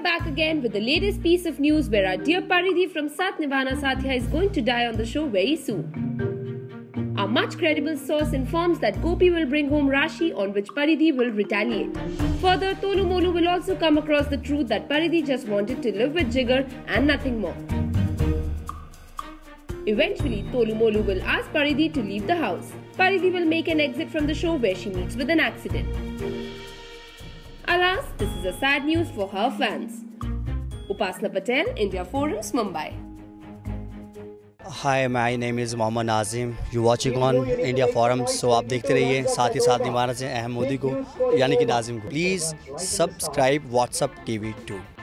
are back again with the latest piece of news where our dear Paridhi from Saath Nibhana Saathiya is going to die on the show very soon. Our much credible source informs that Gopi will bring home Rashi, on which Paridhi will retaliate. Further, Tolu Molu will also come across the truth that Paridhi just wanted to live with Jigar and nothing more. Eventually, Tolu Molu will ask Paridhi to leave the house. Paridhi will make an exit from the show where she meets with an accident. Alas, this is a sad news for her fans. Upasna Patel, India Forums, Mumbai. Hi, my name is Mohammad Nazim. You watching on India Forums, so आप देखते रहिए साथ ही साथ निभाना से अहमदी को यानी कि नाजिम को। Please subscribe WhatsApp TV 2.